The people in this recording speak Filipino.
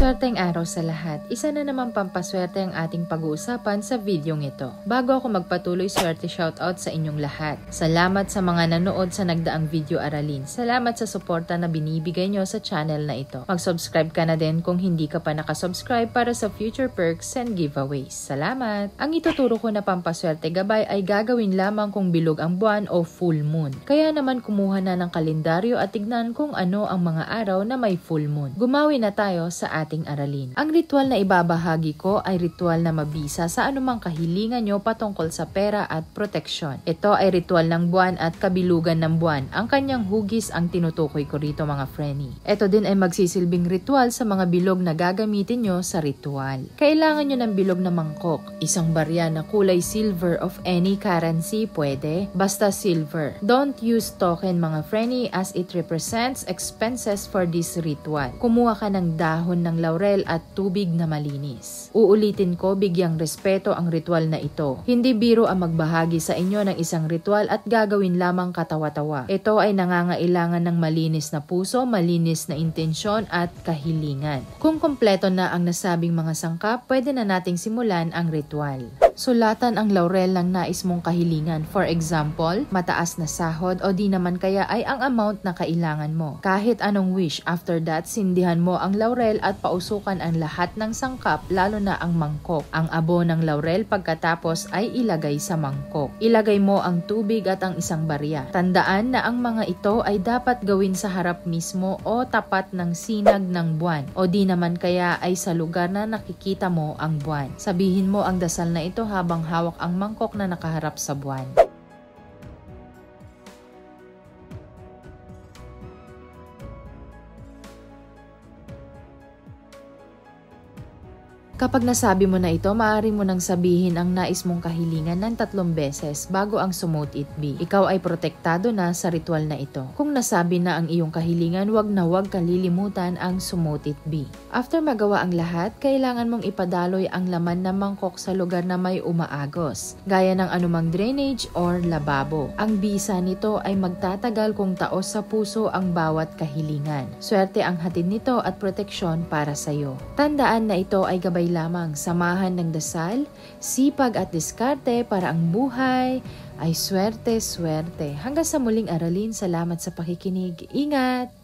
Swerteng araw sa lahat. Isa na naman pampaswerte ang ating pag-uusapan sa videong ito. Bago ako magpatuloy, swerte shoutout sa inyong lahat. Salamat sa mga nanood sa nagdaang video aralin. Salamat sa suporta na binibigay nyo sa channel na ito. Mag-subscribe ka na din kung hindi ka pa nakasubscribe para sa future perks and giveaways. Salamat! Ang ituturo ko na pampaswerte gabay ay gagawin lamang kung bilog ang buwan o full moon. Kaya naman kumuha na ng kalendaryo at tignan kung ano ang mga araw na may full moon. Gumawi na tayo sa ating aralin. Ang ritual na ibabahagi ko ay ritual na mabisa sa anumang kahilingan nyo patungkol sa pera at proteksyon. Ito ay ritual ng buwan at kabilugan ng buwan. Ang kanyang hugis ang tinutukoy ko rito, mga frenny. Ito din ay magsisilbing ritual sa mga bilog na gagamitin nyo sa ritual. Kailangan nyo ng bilog na mangkok. Isang barya na kulay silver of any currency pwede. Basta silver. Don't use token, mga frenny, as it represents expenses for this ritual. Kumuha ka ng dahon ng laurel at tubig na malinis. Uulitin ko, bigyang respeto ang ritual na ito. Hindi biro ang magbahagi sa inyo ng isang ritual at gagawin lamang katawa-tawa. Ito ay nangangailangan ng malinis na puso, malinis na intensyon at kahilingan. Kung kompleto na ang nasabing mga sangkap, pwede na nating simulan ang ritual. Sulatan ang laurel ng nais mong kahilingan. For example, mataas na sahod o di naman kaya ay ang amount na kailangan mo. Kahit anong wish. After that, sindihan mo ang laurel at pausukan ang lahat ng sangkap, lalo na ang mangkok. Ang abo ng laurel pagkatapos ay ilagay sa mangkok. Ilagay mo ang tubig at ang isang barya. Tandaan na ang mga ito ay dapat gawin sa harap mismo o tapat ng sinag ng buwan. O di naman kaya ay sa lugar na nakikita mo ang buwan. Sabihin mo ang dasal na ito habang hawak ang mangkok na nakaharap sa buwan. Kapag nasabi mo na ito, maaari mo nang sabihin ang nais mong kahilingan ng 3 beses bago ang sumuot itbi. Ikaw ay protektado na sa ritual na ito. Kung nasabi na ang iyong kahilingan, wag na wag kalilimutan ang sumuot itbi. After magawa ang lahat, kailangan mong ipadaloy ang laman ng mangkok sa lugar na may umaagos, gaya ng anumang drainage or lababo. Ang bisa nito ay magtatagal kung taos sa puso ang bawat kahilingan. Swerte ang hatid nito at proteksyon para sa iyo. Tandaan na ito ay gabay lamang, samahan ng dasal, sipag at diskarte para ang buhay ay swerte-swerte. Hanggang sa muling aralin, salamat sa pakikinig. Ingat!